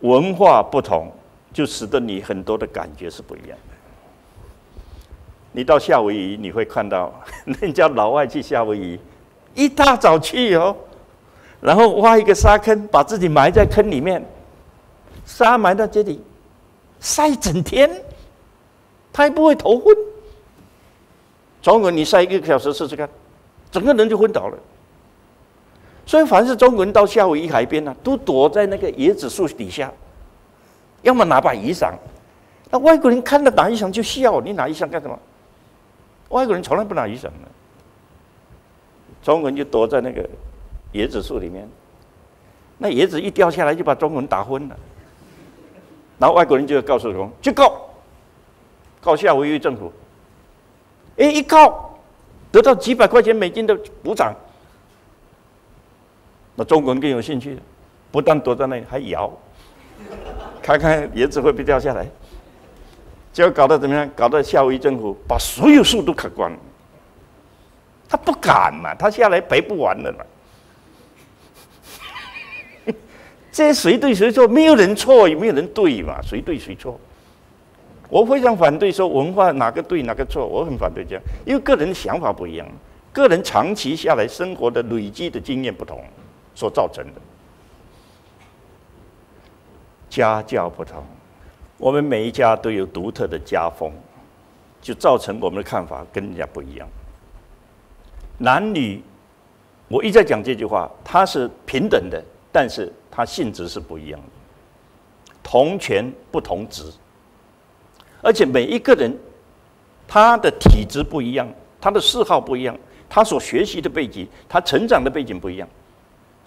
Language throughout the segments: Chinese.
文化不同，就使得你很多的感觉是不一样的。你到夏威夷，你会看到人家老外去夏威夷，一大早去哦，然后挖一个沙坑，把自己埋在坑里面，沙埋到这里，晒整天，他也不会头昏。中国人你晒1个小时试试看，整个人就昏倒了。 所以，凡是中国人到夏威夷海边呢、啊，都躲在那个椰子树底下，要么拿把雨伞。那外国人看到拿雨伞就笑，你拿雨伞干什么？外国人从来不拿雨伞的，中国人就躲在那个椰子树里面。那椰子一掉下来，就把中国人打昏了。然后外国人就告诉中国，去告夏威夷政府。哎，一告，得到几百块钱美金的补偿。 那中国人更有兴趣，不但躲在那里，还摇，看看椰子会不会掉下来。结果搞到怎么样？搞到夏威夷政府把所有树都砍光了。他不敢嘛，他下来赔不完的嘛。这谁对谁错？没有人错，也没有人对嘛，谁对谁错？我非常反对说文化哪个对哪个错，我很反对这样，因为个人想法不一样，个人长期下来生活的累积的经验不同。 所造成的家教不同，我们每一家都有独特的家风，就造成我们的看法跟人家不一样。男女，我一再讲这句话，它是平等的，但是它性质是不一样的，同权不同职，而且每一个人他的体质不一样，他的嗜好不一样，他所学习的背景，他成长的背景不一样。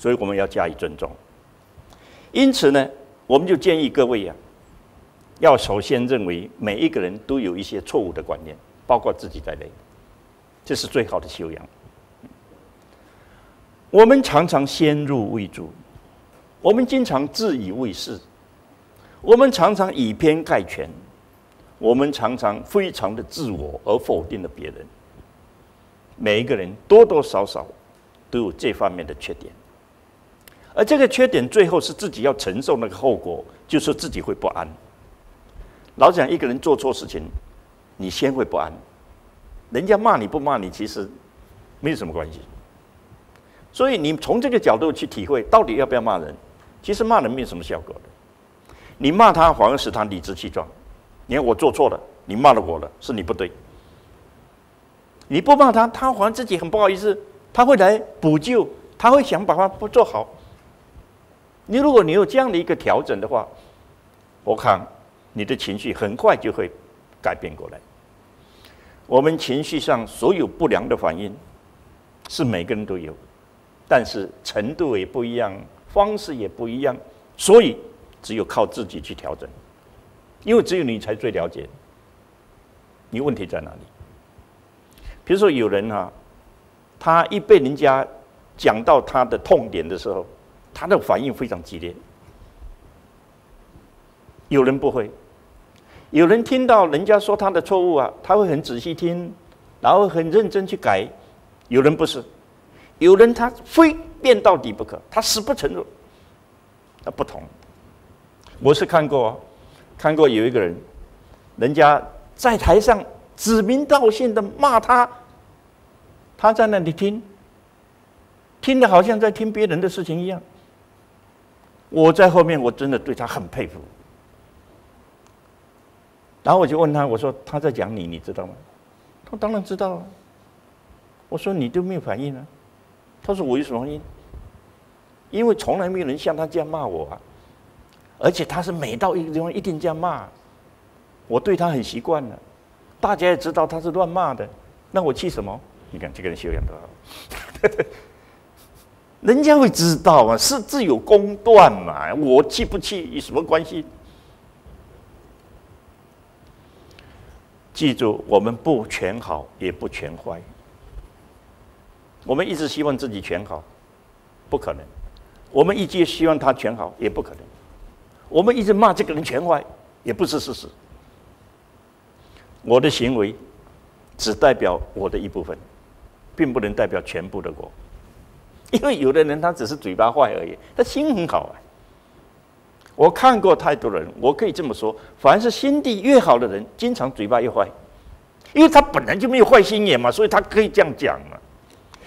所以我们要加以尊重。因此呢，我们就建议各位呀、要首先认为每一个人都有一些错误的观念，包括自己在内，这是最好的修养。我们常常先入为主，我们经常自以为是，我们常常以偏概全，我们常常非常的自我而否定了别人。每一个人多多少少都有这方面的缺点。 而这个缺点最后是自己要承受那个后果，就是自己会不安。老讲一个人做错事情，你先会不安，人家骂你不骂你，其实没有什么关系。所以你从这个角度去体会，到底要不要骂人？其实骂人没有什么效果的，你骂他反而使他理直气壮。你看我做错了，你骂了我了，是你不对。你不骂他，他反而自己很不好意思，他会来补救，他会想把他不做好。 你如果你有这样的一个调整的话，我看你的情绪很快就会改变过来。我们情绪上所有不良的反应是每个人都有，但是程度也不一样，方式也不一样，所以只有靠自己去调整，因为只有你才最了解你问题在哪里。比如说有人啊，他一被人家讲到他的痛点的时候。 他的反应非常激烈，有人不会，有人听到人家说他的错误啊，他会很仔细听，然后很认真去改；有人不是，有人他非变到底不可，他死不承认，那不同。我是看过啊，看过有一个人，人家在台上指名道姓的骂他，他在那里听，听得好像在听别人的事情一样。 我在后面，我真的对他很佩服。然后我就问他，我说他在讲你，你知道吗？他当然知道啊。我说你都没有反应啊。他说我有什么反应？因为从来没有人像他这样骂我啊，而且他是每到一个地方一定这样骂，我对他很习惯了。大家也知道他是乱骂的，那我气什么？你看这个人修养多好。人家会知道啊，是自有公断嘛。我气不气有什么关系？记住，我们不全好，也不全坏。我们一直希望自己全好，不可能；我们一直希望他全好，也不可能；我们一直骂这个人全坏，也不是事实。我的行为只代表我的一部分，并不能代表全部的我。 因为有的人他只是嘴巴坏而已，他心很好啊。我看过太多人，我可以这么说：凡是心地越好的人，经常嘴巴越坏，因为他本来就没有坏心眼嘛，所以他可以这样讲嘛。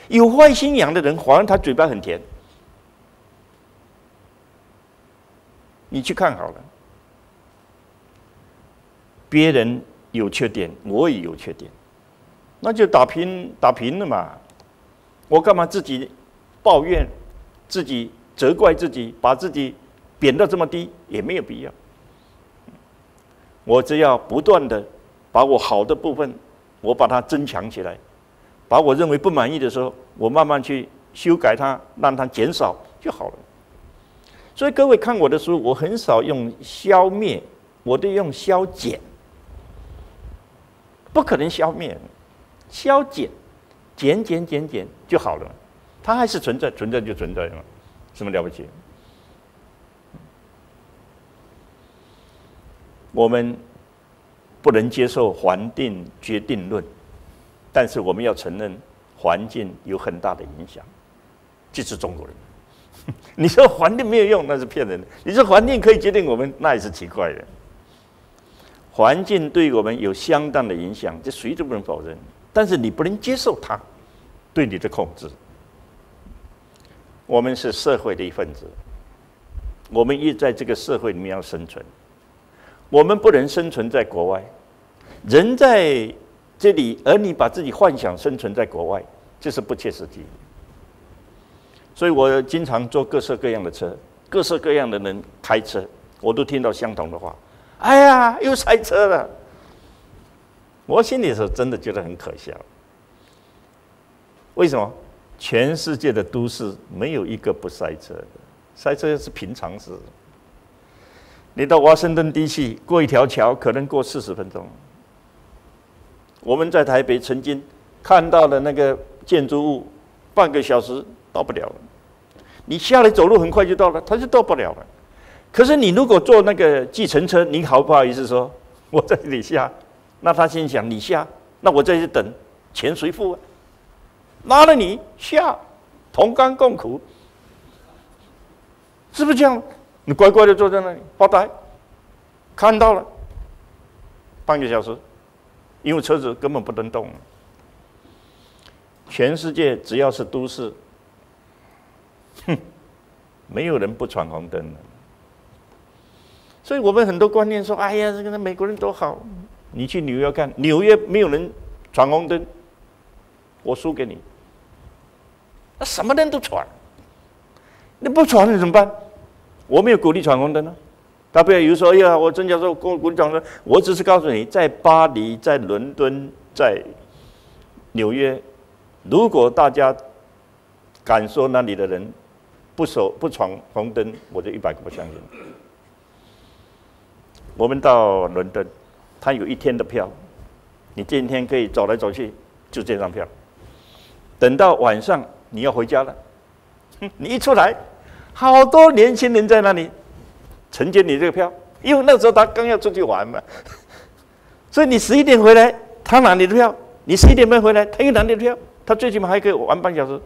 有坏心眼的人，反而他嘴巴很甜。你去看好了，别人有缺点，我也有缺点，那就打平了嘛。我干嘛自己抱怨，自己责怪自己，把自己贬到这么低也没有必要。我只要不断的把我好的部分，我把它增强起来，把我认为不满意的时候，我慢慢去修改它，让它减少就好了。所以各位看我的书，我很少用消灭，我都用消减。不可能消灭，消减，减就好了，它还是存在就存在嘛，什么了不起？我们不能接受环境决定论，但是我们要承认环境有很大的影响，这是中国人。你说环境没有用，那是骗人的。你说环境可以决定我们，那也是奇怪的。环境对我们有相当的影响，这谁都不能否认。但是你不能接受它对你的控制。我们是社会的一份子，我们也在这个社会里面要生存。我们不能生存在国外，人在这里，而你把自己幻想生存在国外，这是不切实际。所以我经常坐各色各样的车，各色各样的人开车，我都听到相同的话：“哎呀，又塞车了。”我心里是真的觉得很可笑。为什么？全世界的都市没有一个不塞车的，塞车是平常事。你到华盛顿地区过一条桥，可能过40分钟。我们在台北曾经看到的那个建筑物，半个小时。到不了了，你下来走路很快就到了，他就到不了了。可是你如果坐那个计程车，你好不好意思说我在这里下？那他心想你下，那我在这等，钱谁付啊？拉了你下，同甘共苦，是不是这样？你乖乖的坐在那里发呆，看到了半个小时，因为车子根本不能动。全世界只要是都市。哼，没有人不闯红灯的，所以我们很多观念说：“哎呀，这个美国人多好！”你去纽约看，纽约没有人闯红灯，我输给你。那什么人都闯，你不闯你怎么办？我没有鼓励闯红灯啊！他不要有说：“哎呀，我曾教授鼓励闯红灯。”我只是告诉你，在巴黎、在伦敦、在纽约，如果大家敢说那里的人。不闯红灯，我就100个不相信。我们到伦敦，他有一天的票，你今天可以走来走去，就这张票。等到晚上你要回家了，你一出来，好多年轻人在那里承接你这个票，因为那时候他刚要出去玩嘛，所以你11点回来，他拿你的票；你11点半回来，他又拿你的票，他最起码还可以玩半小时。